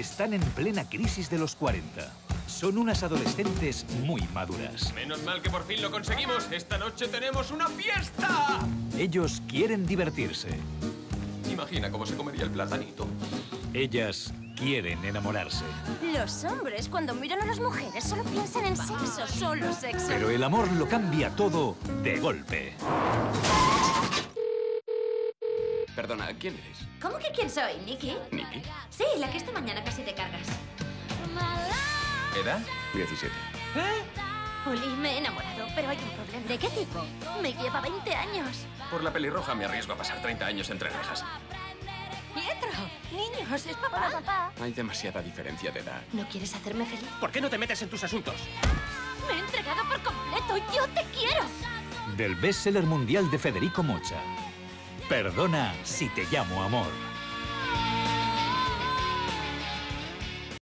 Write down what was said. están en plena crisis de los 40. Son unas adolescentes muy maduras. Menos mal que por fin lo conseguimos. Esta noche tenemos una fiesta. Ellos quieren divertirse. Imagina cómo se comería el platanito. Ellas quieren enamorarse. Los hombres, cuando miran a las mujeres, solo piensan en sexo, solo sexo. Pero el amor lo cambia todo de golpe. Perdona, ¿quién eres? ¿Cómo que quién soy? ¿Nikki? ¿Nikki? Sí, la que esta mañana casi te cargas. ¿Edad? 17. ¿Eh? Oli, me he enamorado, pero hay un problema. ¿De qué tipo? Me lleva 20 años. Por la pelirroja me arriesgo a pasar 30 años entre rejas. Pietro, niños, es papá. Papá. Hay demasiada diferencia de edad. ¿No quieres hacerme feliz? ¿Por qué no te metes en tus asuntos? Me he entregado por completo. ¡Yo te quiero! Del bestseller mundial de Federico Moccia. Perdona si te llamo amor.